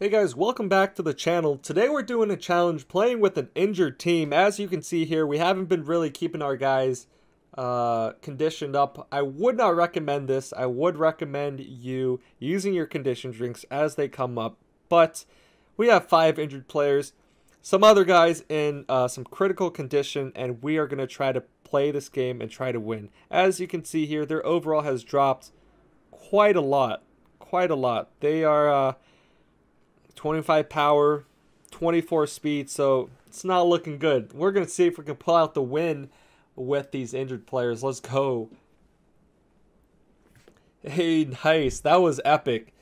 Hey guys, welcome back to the channel. Today we're doing a challenge playing with an injured team. As you can see here, we haven't been really keeping our guys conditioned up. I would not recommend this. I would recommend you using your condition drinks as they come up. But we have 5 injured players, some other guys in some critical condition, and we are going to try to play this game and try to win. As you can see here, their overall has dropped quite a lot. Quite a lot. They are 25 power, 24 speed, so it's not looking good. We're going to see if we can pull out the win with these injured players. Let's go. Hey, nice. That was epic.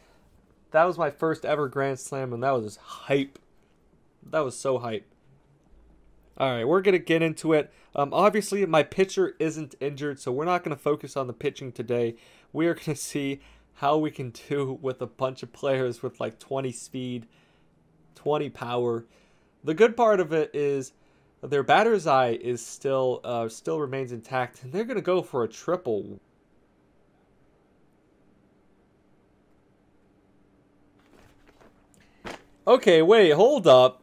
That was my first ever Grand Slam, and that was hype. That was so hype. All right, we're going to get into it. Obviously, my pitcher isn't injured, so we're not going to focus on the pitching today. We are going to see how we can do with a bunch of players with like 20 speed, 20 power. The good part of it is their batter's eye is still remains intact, and they're gonna go for a triple. Okay, wait, hold up.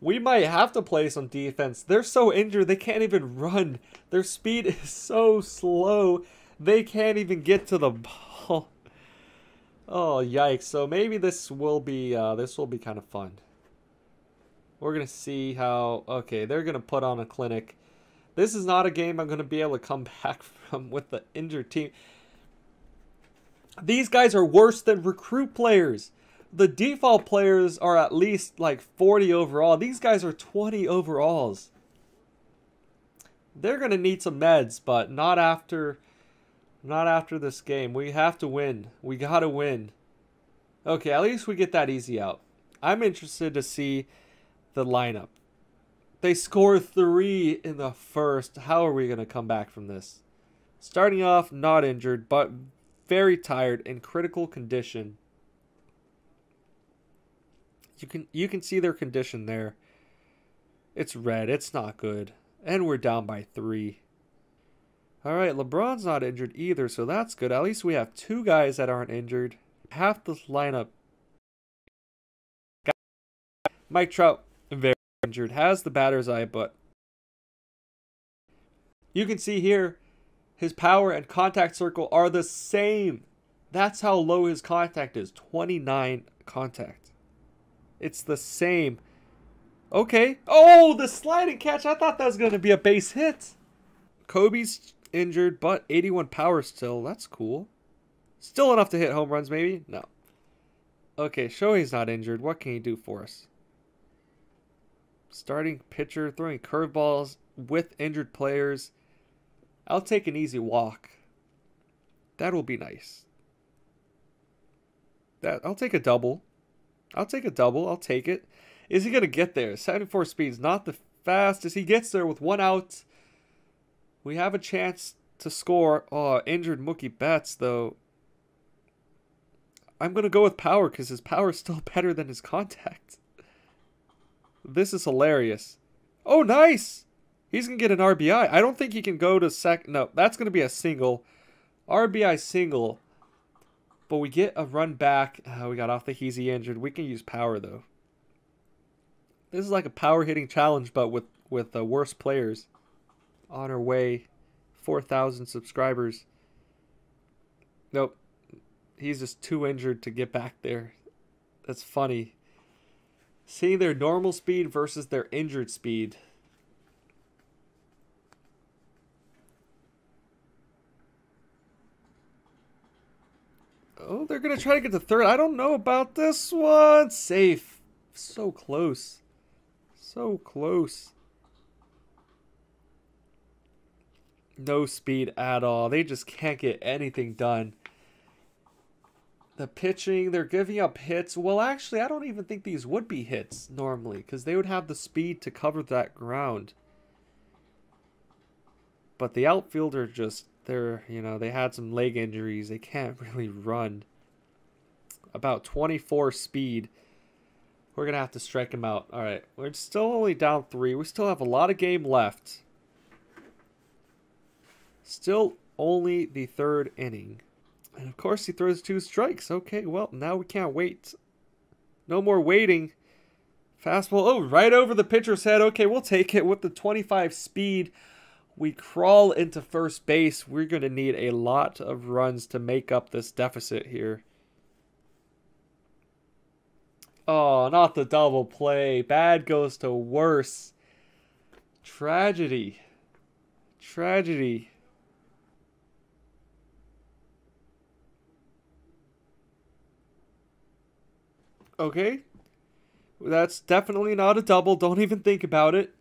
We might have to play some defense. They're so injured they can't even run. Their speed is so slow. They can't even get to the ball. Oh, yikes. So maybe this will be kind of fun. We're going to see how... Okay, they're going to put on a clinic. This is not a game I'm going to be able to come back from with the injured team. These guys are worse than recruit players. The default players are at least like 40 overall. These guys are 20 overalls. They're going to need some meds, but not after this game. We have to win. We gotta win. Okay, at least we get that easy out. I'm interested to see the lineup. They score 3 in the first. How are we gonna come back from this? Starting off, not injured, but very tired and critical condition. You can see their condition there. It's red. It's not good. And we're down by 3. All right, LeBron's not injured either, so that's good. At least we have 2 guys that aren't injured. Half the lineup. Mike Trout, very injured, has the batter's eye, but you can see here his power and contact circle are the same. That's how low his contact is, 29 contact. It's the same. Okay. Oh, the sliding catch. I thought that was going to be a base hit. Kobe's injured, but 81 power still. That's cool. Still enough to hit home runs, maybe? No. Okay, Shohei's not injured. What can he do for us? Starting pitcher, throwing curveballs with injured players. I'll take an easy walk. That will be nice. I'll take a double. I'll take a double. I'll take it. Is he going to get there? 74 speed's not the fastest. He gets there with 1 out. We have a chance to score. Oh, injured Mookie Betts, though. I'm going to go with power because his power is still better than his contact. This is hilarious. Oh, nice! He's going to get an RBI. I don't think he can go to second. No, that's going to be a single. RBI single. But we get a run back. Oh, we got off the heezy injured. We can use power, though. This is like a power hitting challenge, but with worse players. On our way, 4,000 subscribers. Nope, he's just too injured to get back there. That's funny. Seeing their normal speed versus their injured speed. Oh, they're gonna try to get to third. I don't know about this one. Safe. So close. So close. No speed at all. They just can't get anything done. The pitching, they're giving up hits. Well, actually, I don't even think these would be hits normally because they would have the speed to cover that ground. But the outfielder just, they had some leg injuries. They can't really run. About 24 speed. We're going to have to strike him out. All right, we're still only down 3. We still have a lot of game left. Still only the 3rd inning. And of course he throws 2 strikes. Okay, well, now we can't wait. No more waiting. Fastball. Oh, right over the pitcher's head. Okay, we'll take it. With the 25 speed, we crawl into first base. We're going to need a lot of runs to make up this deficit here. Oh, not the double play. Bad goes to worse. Tragedy. Tragedy. Okay. That's definitely not a double. Don't even think about it.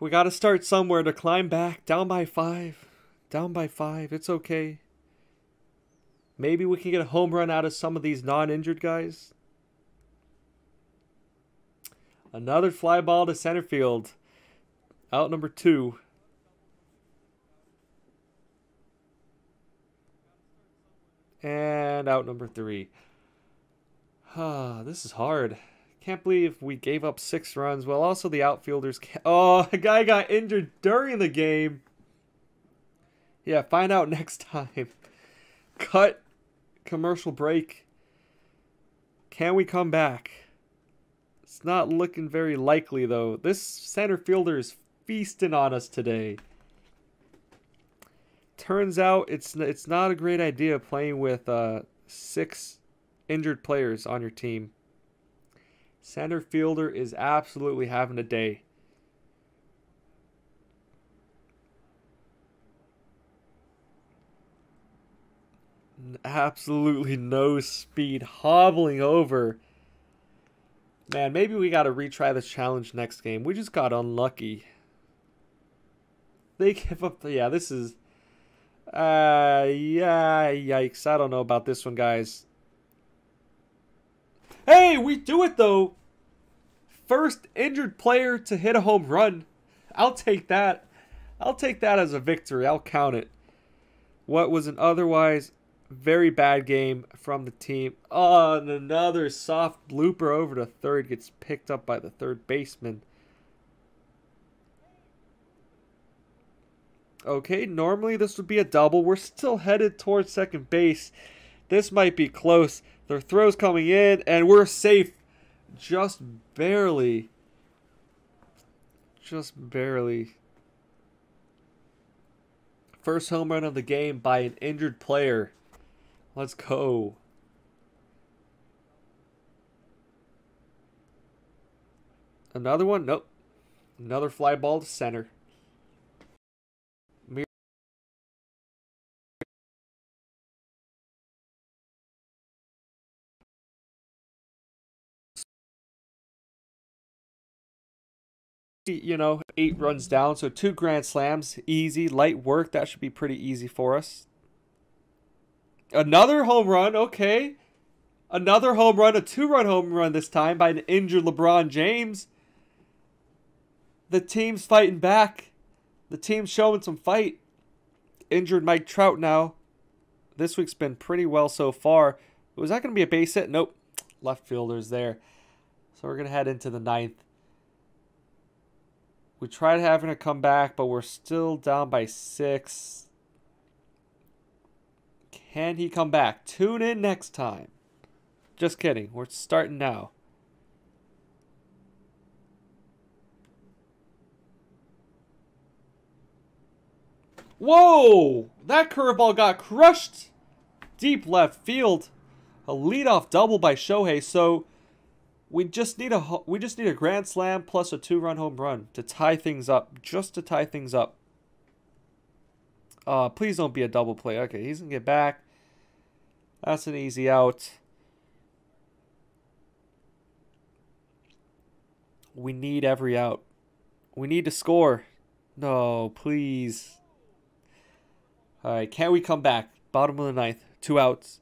We got to start somewhere to climb back. Down by 5. Down by 5. It's okay. Maybe we can get a home run out of some of these non-injured guys. Another fly ball to center field. Out number 2. And out number 3. Ah, this is hard. Can't believe we gave up 6 runs. Well, also the outfielders. Oh, a guy got injured during the game. Yeah, find out next time. Cut. Commercial break. Can we come back? It's not looking very likely, though. This center fielder is feasting on us today. Turns out it's not a great idea playing with 6 injured players on your team. Center fielder is absolutely having a day. Absolutely no speed, hobbling over. Man, maybe we got to retry this challenge next game. We just got unlucky. They give up. Yeah, this is. Yeah, yikes. I don't know about this one, guys. Hey, we do it, though. First injured player to hit a home run. I'll take that. I'll take that as a victory. I'll count it. What was an otherwise very bad game from the team. Oh, and another soft blooper over to third. Gets picked up by the third baseman. Okay, normally this would be a double. We're still headed towards second base. This might be close. Their throw's coming in, and we're safe. Just barely. Just barely. First home run of the game by an injured player. Let's go. Another one? Nope. Another fly ball to center. You know, 8 runs down, so 2 grand slams, easy, light work. That should be pretty easy for us. Another home run, okay. Another home run, a 2-run home run this time by an injured LeBron James. The team's fighting back. The team's showing some fight. Injured Mike Trout now. This week's been pretty well so far. Was that going to be a base hit? Nope. Left fielder's there. So we're going to head into the 9th. We tried having a comeback, but we're still down by 6. Can he come back? Tune in next time. Just kidding. We're starting now. Whoa! That curveball got crushed. Deep left field. A leadoff double by Shohei, so we just need a grand slam plus a 2-run home run to tie things up. Just to tie things up. Please don't be a double play. Okay, he's going to get back. That's an easy out. We need every out. We need to score. No, please. All right, can we come back? Bottom of the 9th. 2 outs.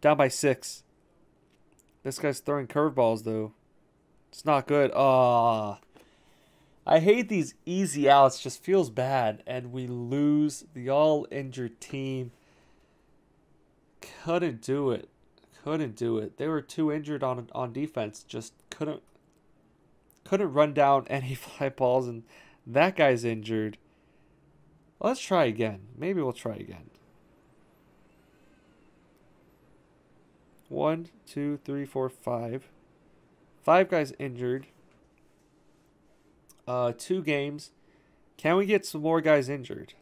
Down by 6. This guy's throwing curveballs, though. It's not good. Ah, I hate these easy outs. Just feels bad. And we lose the all-injured team. Couldn't do it. Couldn't do it. They were too injured on defense. Just couldn't run down any fly balls. And that guy's injured. Let's try again. Maybe we'll try again. One, two, three, four, five. Five guys injured. 2 games. Can we get some more guys injured?